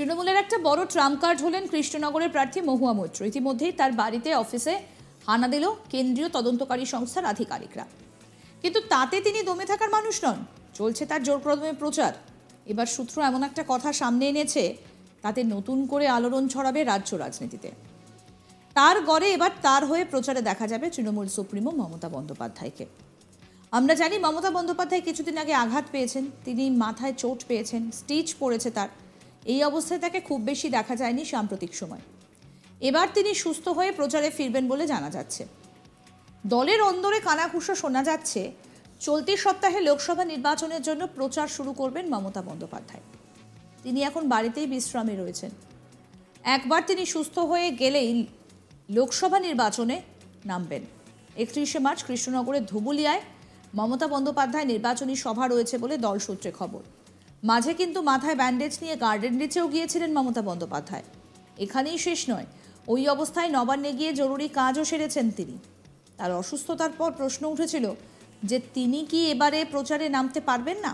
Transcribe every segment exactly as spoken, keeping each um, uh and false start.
তৃণমূলের একটা বড় ট্রাম্প কার্ড হলেন কৃষ্ণনগরের প্রার্থী মহুয়া মৈত্র। ইতিমধ্যেই তার বাড়িতে অফিসে হানা দিল কেন্দ্রীয় তদন্তকারী সংস্থার আধিকারিকরা, কিন্তু তাতে তিনি দমে থাকার মানুষ নন, চলছে তার জোরকদমে প্রচার। এবার সূত্র এমন একটা কথা সামনে এনেছে তাতে নতুন করে আলোড়ন ছড়াবে রাজ্য রাজনীতিতে। তার গড়ে এবার তার হয়ে প্রচারে দেখা যাবে তৃণমূল সুপ্রিমো মমতা বন্দ্যোপাধ্যায়কে। আমরা জানি মমতা বন্দ্যোপাধ্যায় কিছুদিন আগে আঘাত পেয়েছেন, তিনি মাথায় চোট পেয়েছেন, স্টিচ পড়েছে তার। এই অবস্থায় তাকে খুব বেশি দেখা যায়নি সাম্প্রতিক সময়। এবার তিনি সুস্থ হয়ে প্রচারে ফিরবেন বলে জানা যাচ্ছে। দলের অন্দরে কানাঘুষো শোনা যাচ্ছে, চলতি সপ্তাহে লোকসভা নির্বাচনের জন্য প্রচার শুরু করবেন মমতা বন্দ্যোপাধ্যায়। তিনি এখন বাড়িতেই বিশ্রামে রয়েছেন। একবার তিনি সুস্থ হয়ে গেলেই লোকসভা নির্বাচনে নামবেন। একত্রিশে মার্চ কৃষ্ণনগরের ধুবুলিয়ায় মমতা বন্দ্যোপাধ্যায় নির্বাচনী সভা রয়েছে বলে দল সূত্রে খবর। মাঝে কিন্তু মাথায় ব্যান্ডেজ নিয়ে গার্ডেন রিচেও গিয়েছিলেন মমতা বন্দ্যোপাধ্যায়। এখানেই শেষ নয়, ওই অবস্থায় নবান্নে গিয়ে জরুরি কাজও সেরেছেন তিনি। তার অসুস্থতার পর প্রশ্ন উঠেছিল যে তিনি কি এবারে প্রচারে নামতে পারবেন না।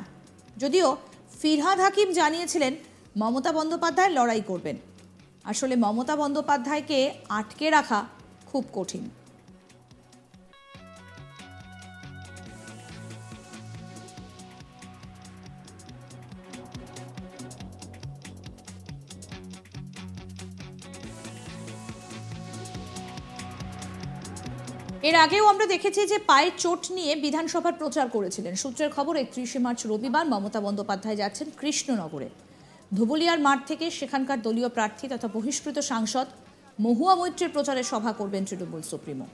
যদিও ফিরহাদ হাকিম জানিয়েছিলেন মমতা বন্দ্যোপাধ্যায় লড়াই করবেন। আসলে মমতা বন্দ্যোপাধ্যায়কে আটকে রাখা খুব কঠিন। এর আগেও আমরা দেখেছি যে পায়ে চোট নিয়ে বিধানসভার প্রচার করেছিলেন। সূত্রের খবর, একত্রিশে মার্চ রবিবার মমতা বন্দ্যোপাধ্যায় যাচ্ছেন কৃষ্ণনগরে। ধুবুলিয়ার মাঠ থেকে সেখানকার দলীয় প্রার্থী তথা বহিষ্কৃত সাংসদ মহুয়া মৈত্রের প্রচারে সভা করবেন তৃণমূল সুপ্রিমো।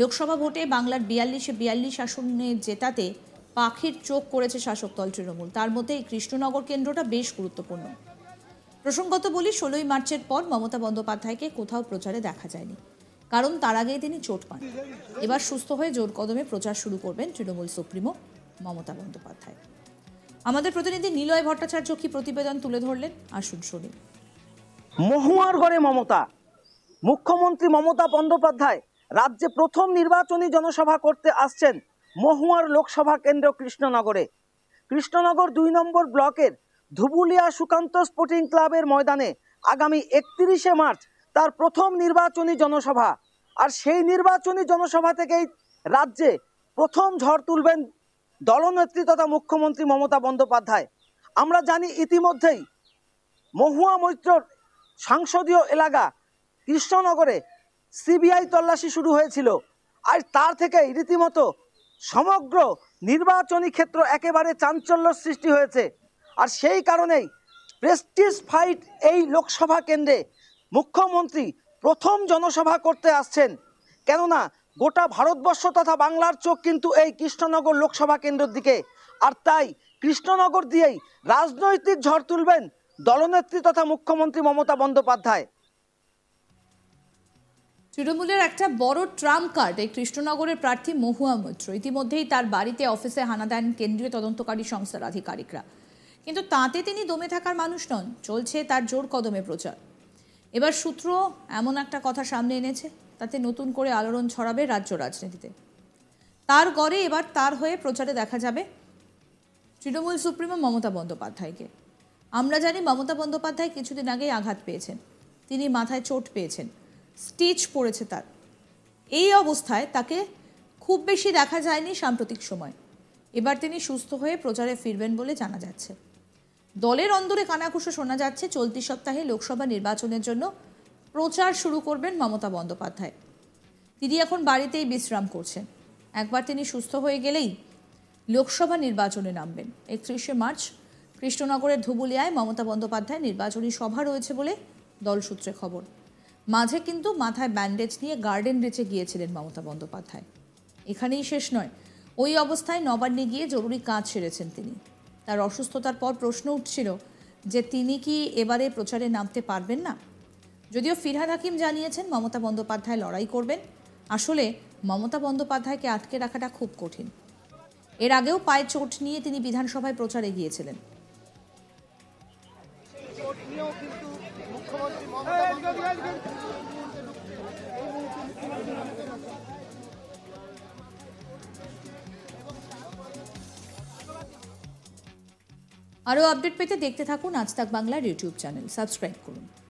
লোকসভা ভোটে বাংলার বিয়াল্লিশে বিয়াল্লিশ আসনে জেতাতে পাখির চোখ করেছে শাসক দল তৃণমূল। তার মধ্যে এই কৃষ্ণনগর কেন্দ্রটা বেশ গুরুত্বপূর্ণ। প্রসঙ্গত বলি, ষোলোই মার্চের পর মমতা বন্দ্যোপাধ্যায়কে কোথাও প্রচারে দেখা যায়নি, কারণ তার আগেই তিনি চোট পান। এবার সুস্থ হয়ে জোর কদমে প্রচার শুরু করবেন তৃণমূল সুপ্রিমো মমতা বন্দ্যোপাধ্যায়। আমাদের প্রতিনিধি নীলয় ভট্টাচার্য কি প্রতিবেদন তুলে ধরলেন, আসুন শুনি। মহুয়ার ঘরে মমতা। মুখ্যমন্ত্রী মমতা বন্দ্যোপাধ্যায় রাজ্যে প্রথম নির্বাচনী জনসভা করতে আসছেন মহুয়ার লোকসভা কেন্দ্র কৃষ্ণনগরে। কৃষ্ণনগর দুই নম্বর ব্লকের ধুবুলিয়া সুকান্ত স্পোর্টিং ক্লাবের ময়দানে আগামী একত্রিশে মার্চ তার প্রথম নির্বাচনী জনসভা। আর সেই নির্বাচনী জনসভা থেকেই রাজ্যে প্রথম ঝড় তুলবেন দলনেত্রী তথা মুখ্যমন্ত্রী মমতা বন্দ্যোপাধ্যায়। আমরা জানি ইতিমধ্যেই মহুয়া মৈত্রর সংসদীয় এলাকা কৃষ্ণনগরে সিবিআই তল্লাশি শুরু হয়েছিল, আর তার থেকেই রীতিমতো সমগ্র নির্বাচনী ক্ষেত্র একেবারে চাঞ্চল্য সৃষ্টি হয়েছে। আর সেই কারণেই প্রেস্টিজ ফাইট এই লোকসভা কেন্দ্রে মুখ্যমন্ত্রী প্রথম জনসভা করতে আসছেন, কেননা গোটা ভারতবর্ষ তথা বাংলার চোখ কিন্তু এই কৃষ্ণনগর লোকসভা কেন্দ্রের দিকে। আর তাই কৃষ্ণনগর দিয়েই রাজনৈতিক ঝড় তুলবেন দলনেত্রী তথা মুখ্যমন্ত্রী মমতা বন্দ্যোপাধ্যায়। তৃণমূলের একটা বড় ট্রাম্প কার্ড এই কৃষ্ণনগরের প্রার্থী মহুয়া মৈত্র। ইতিমধ্যেই তার বাড়িতে অফিসে হানা দেন কেন্দ্রীয় তদন্তকারী সংস্থার আধিকারিকরা, কিন্তু তাতে তিনি দমে থাকার মানুষ নন, চলছে তার জোর কদমে প্রচার। এবার সূত্র এমন একটা কথা সামনে এনেছে তাতে নতুন করে আলোড়ন ছড়াবে রাজ্য রাজনীতিতে। তার গড়ে এবার তার হয়ে প্রচারে দেখা যাবে তৃণমূল সুপ্রিমো মমতা বন্দ্যোপাধ্যায়কে। আমরা জানি মমতা বন্দ্যোপাধ্যায় কিছুদিন আগেই আঘাত পেয়েছেন, তিনি মাথায় চোট পেয়েছেন, স্টিচ পড়েছে তার। এই অবস্থায় তাকে খুব বেশি দেখা যায়নি সাম্প্রতিক সময়। এবার তিনি সুস্থ হয়ে প্রচারে ফিরবেন বলে জানা যাচ্ছে। দলের অন্দরে কানাঘুষো শোনা যাচ্ছে, চলতি সপ্তাহে লোকসভা নির্বাচনের জন্য প্রচার শুরু করবেন মমতা বন্দ্যোপাধ্যায়। তিনি এখন বাড়িতেই বিশ্রাম করছেন। একবার তিনি সুস্থ হয়ে গেলেই লোকসভা নির্বাচনে নামবেন। একত্রিশে মার্চ কৃষ্ণনগরের ধুবুলিয়ায় মমতা বন্দ্যোপাধ্যায় নির্বাচনী সভা রয়েছে বলে দল সূত্রে খবর। মাঝে কিন্তু মাথায় ব্যান্ডেজ নিয়ে গার্ডেন রিচে গিয়েছিলেন মমতা বন্দ্যোপাধ্যায়। এখানেই শেষ নয়, ওই অবস্থায় নবান্নে গিয়ে জরুরি কাজ সেরেছেন তিনি। তার অসুস্থতার পর প্রশ্ন উঠছিল যে তিনি কি এবারে প্রচারে নামতে পারবেন না। যদিও ফিরহাদ হাকিম জানিয়েছেন মমতা বন্দ্যোপাধ্যায় লড়াই করবেন। আসলে মমতা বন্দ্যোপাধ্যায়কে আটকে রাখাটা খুব কঠিন। এর আগেও পায়ে চোট নিয়ে তিনি বিধানসভায় প্রচারে গিয়েছিলেন। আরও আপডেট পেতে দেখতে থাকুন আজ তাক বাংলার ইউটিউব চ্যানেল, সাবস্ক্রাইব করুন।